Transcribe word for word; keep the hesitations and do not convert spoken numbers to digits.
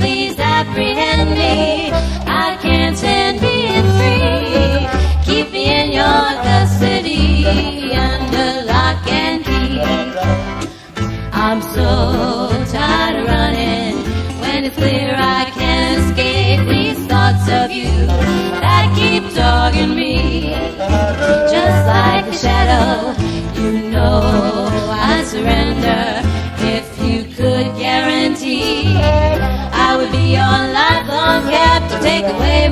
please apprehend me. I can't stand being free. Keep me in your custody under lock and key. I'm so tired of running when it's clear I can't escape these thoughts of you that keep dogging me. Just like the shadow, you know I surrender. Take away